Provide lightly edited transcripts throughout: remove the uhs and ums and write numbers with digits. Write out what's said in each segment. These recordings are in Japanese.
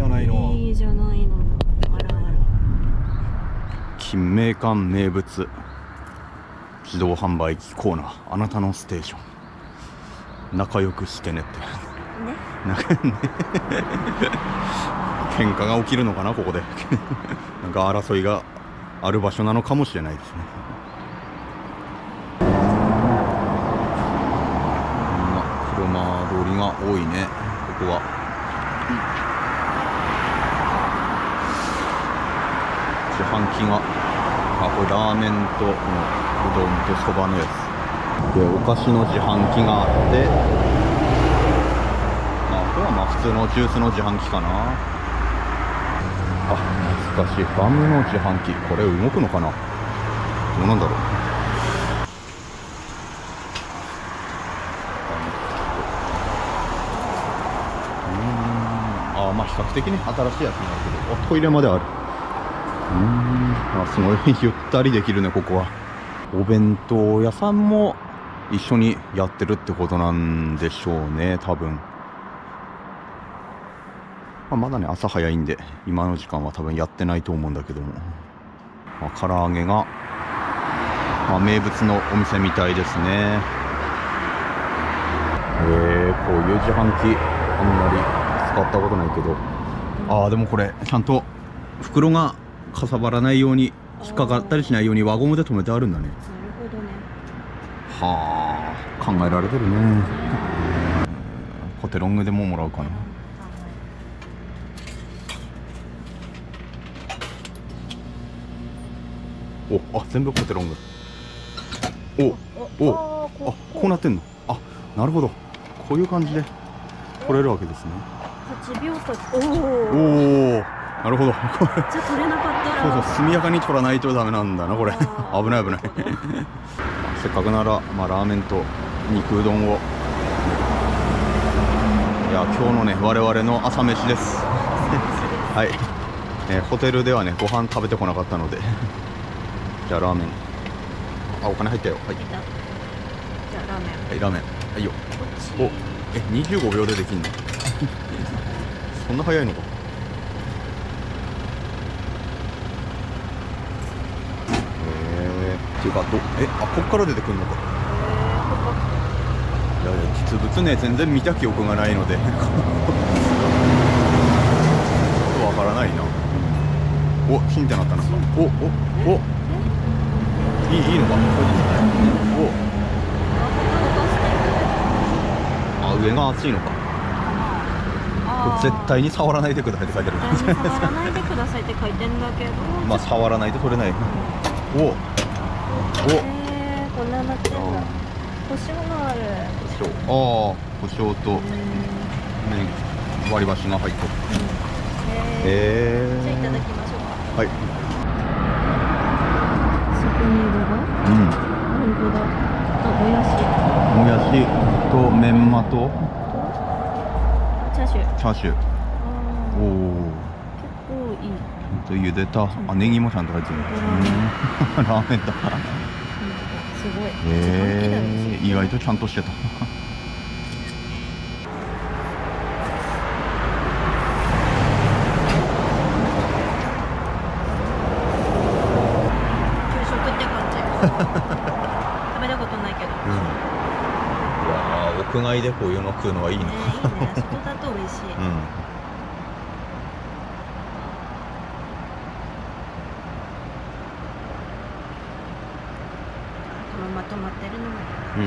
じゃないの。いいじゃないの。あらあら。金明館名物自動販売機コーナー、あなたのステーション、仲良くしてねって。ね。喧嘩が起きるのかなここで。なんか争いがある場所なのかもしれないですね。多いね、ここは。自販機が、あ、これラーメンとうどんとそばのやつで、お菓子の自販機があって、まあこれはまあ普通のジュースの自販機かなあ。懐かしい、ガムの自販機、これ動くのかな、どうなんだろう。比較的に新しいやつなんだけど、あ、トイレまである。あ、すごいゆったりできるねここは。お弁当屋さんも一緒にやってるってことなんでしょうね多分。まあ、まだね朝早いんで今の時間は多分やってないと思うんだけども、まあ、唐揚げが、まあ、名物のお店みたいですね。こういう自販機あんまり買ったことないけど、あーでもこれちゃんと袋がかさばらないように引っかかったりしないように輪ゴムで留めてあるんだね。なるほどね。はあ、考えられてるね。コテロングでももらうかな。お、あ、全部コテロング。おお、あ、こうなってんの。あ、なるほど、こういう感じで取れるわけですね。秒差、おお、なるほど。じゃ取れなかったら、そうそう、速やかに取らないとダメなんだなこれ。危ない危ない。せっかくなら、まあ、ラーメンと肉うどんを。いや今日のね我々の朝飯です。はい、ホテルではねご飯食べてこなかったので。じゃあラーメン、あ、お金入ったよ。はい、じゃあラーメン、はいラーメン、はいよ。お、え、25秒でできんの。そんな早いのか。っていうか、あ、こっから出てくるのか。いやいや、実物ね全然見た記憶がないので。ちょっとわからないな。お、金ってなったな。おいいのか。お、あ、上が熱いのか。絶対に触らないでくださいって書いてある。触らないでくださいって書いてんだけど。まあ触らないと取れない。おお。こんななってんだ。胡椒がある。ああ、胡椒と割り箸が入ってる。じゃあいただきましょうか。はい。そこにいるが。うん。本当だ。あ、もやし。もやしとメンマと。チャーシュー、おお、結構いい。と茹でた、あ、ネギもちゃんと入ってる。ラーメンだ。すごい。意外とちゃんとしてた。屋外でこういうの食うのはいいな。そこだと美味しい。このまとまってるのもいい。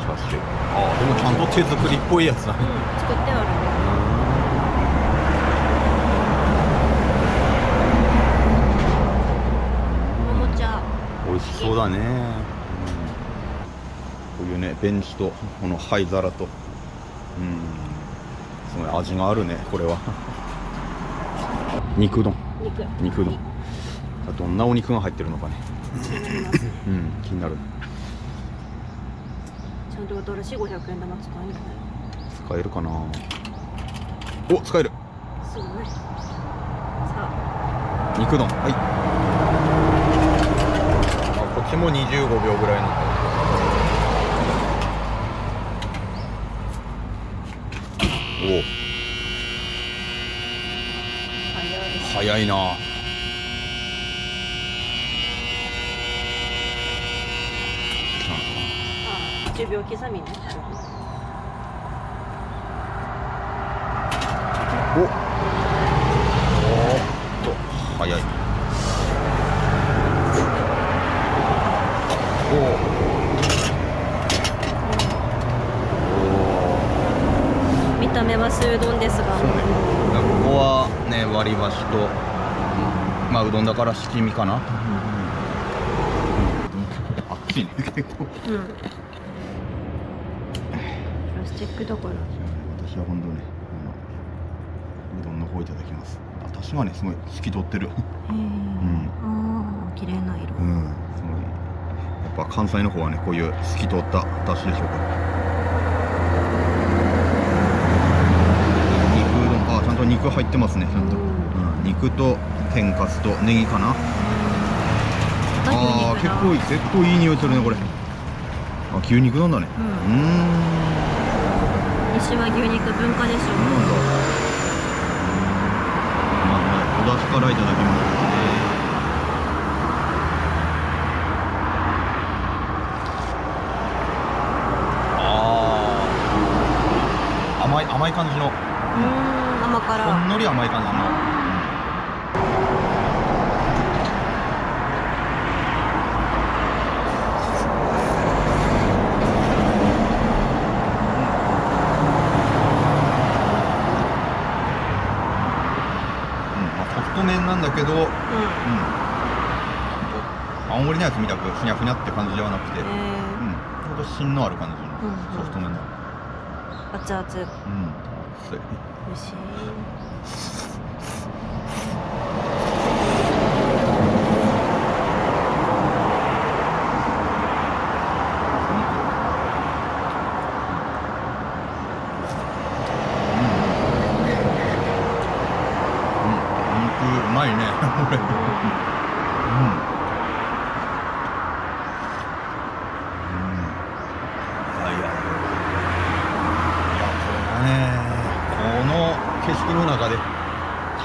しかし、あ、でもちゃんと手作りっぽいやつだね。作ってある。そうだね、こういうねベンチとこの灰皿と、すごい味があるねこれは。肉丼、肉丼、どんなお肉が入ってるのかね。気になる。ちゃんと新しい500円玉使えるね。使えるかな。お、使える。すごい。さあ肉丼、はい。こも25秒ぐらいのお早いな。10秒刻みね。おっと早い。おお見た目は素うどんですが、そうね、ここはね割り箸と、まあうどんだから七味かな。熱いね結構。プラスチックだから。私は本当ね、うどんの方いただきます。私はね、すごい透き通ってる。うん、ああ、綺麗な色。うん、すごい。やっぱ関西の方はね、こういう透き通った出汁でしょうか。肉うどん、あ、ちゃんと肉入ってますね、ちゃんと。うん、肉と天かすとネギかな。ああ、結構いい匂いするね、これ。あ、牛肉なんだね。うん。西は牛肉文化でしょう。まずお出汁からいただきます。甘い感じの。甘辛。ほんのり甘い感じの。だけど、うん、青森のやつみたくふにゃふにゃって感じではなくて、ちょっと芯のある感じのソフト麺だ。熱々。うん、熱い。美味しい。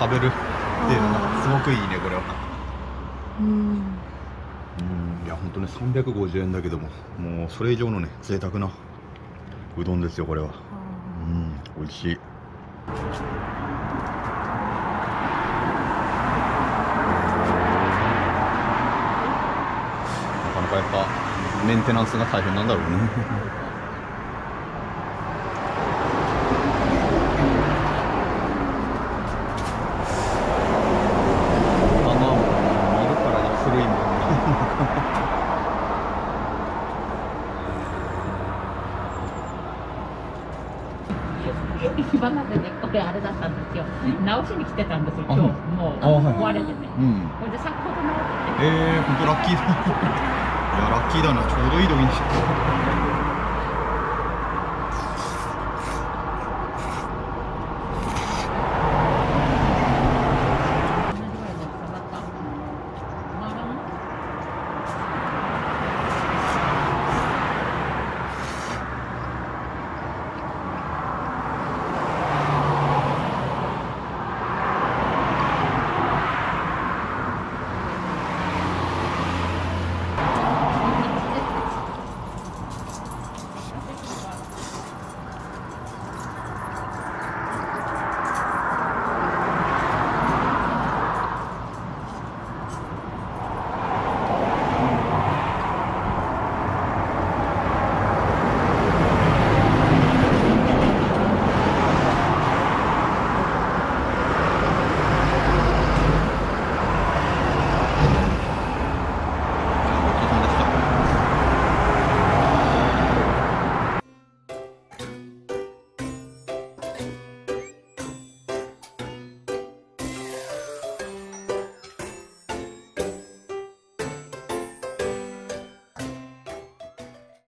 食べるっていうのがすごくいいね、これは。いや、本当ね、350円だけども、もうそれ以上のね、贅沢なうどんですよ、これは。美味しい。なかなかやっぱメンテナンスが大変なんだろうね。今までね、これあれだったんですよ。直しに来てたんですよ、今日。もう壊れてね。これで先ほど直って。ええ、ほんとラッキーだ。いや、ラッキーだな。ちょうどいい時に。